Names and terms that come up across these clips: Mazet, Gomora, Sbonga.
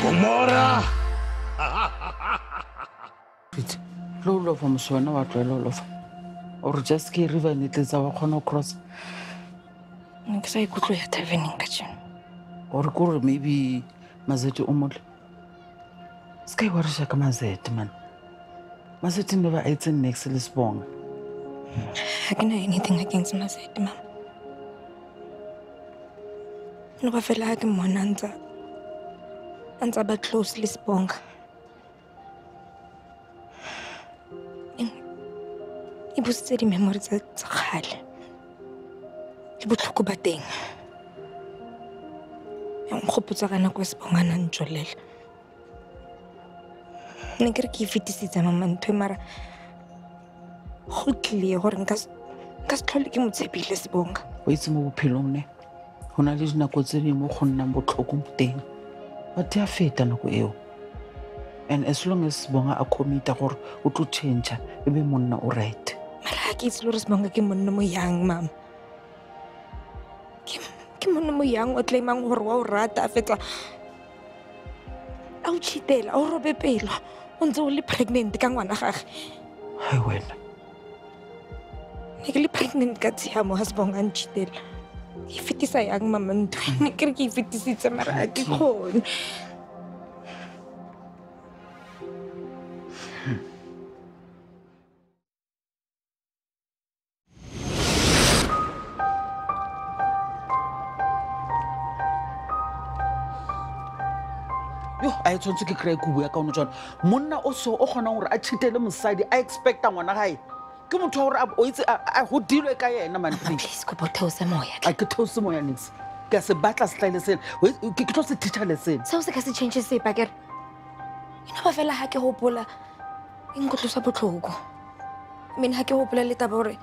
Gomora! Pete, lolofa moswana wa tlo lolofa. O re just ke river ne tletsa wa khona cross. Nka sa ikutlo ya tavening ka tjena. O re gore maybe Mazet o mole. Ska wa re shaka Mazet man. Mazet never ate next Lisbon. I can do anything against Mazet, ma'am. No ba fela ke monantsa. And I'm close Lisbon. I boosted the memories of Khale. I boosted the batting. I'm hoping to run across Bongan and Jolel. I'm going to fit this in my mind. But hopefully, I'm going to get to Lisbon. Wait, I'm going to pillow me. I'm going to go to the house. But they are faith and as long as Bonga are committed or to change, we will not right. Malaki is Loris Bonga Kimono young, ma'am. Kimono young, what Lemang or Rata Feta Ouchitel or Robepel, on's only pregnant Kanganah. I will. Niggly pregnant Katsiamo has Bonga and Chitel. If it is a young man, I can give it to its American home. I don't think I could work on John. Mona also, Ohana, I cheated them inside. I expect I want to hide. Come to our up, I would deal like I am. Please go to Samoy. I could toss some mornings. There's a battle style, said, with Kikos the teacher, they said. So the Cassie changes the packet. You know, I fell a hacky hopola in good to Sabotogo. I mean, hacky hopola litabore.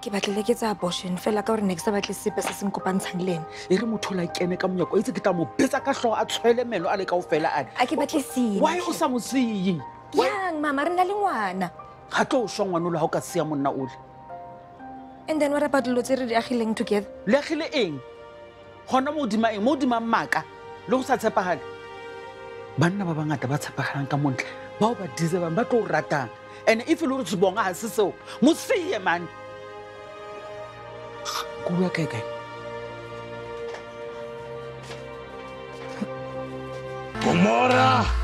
Give at legates our portion, fell like our next about the slippers and copans and lane. Irremoto like Emekam, is a guitar, Pesacasho, a trailer man, or a cow fella. I can barely see. Why was someone see? Young Mamma and Aliwana. And then what about Loteri Rahiling together? Lahile eng. Honamodima, Modima Maka, Losa Tapahad. Banda Babanga Batapahanka Mont, Baba Dizel and Bato Rata. And if you lose Bonga, so must see a man. Go work again. Gomora!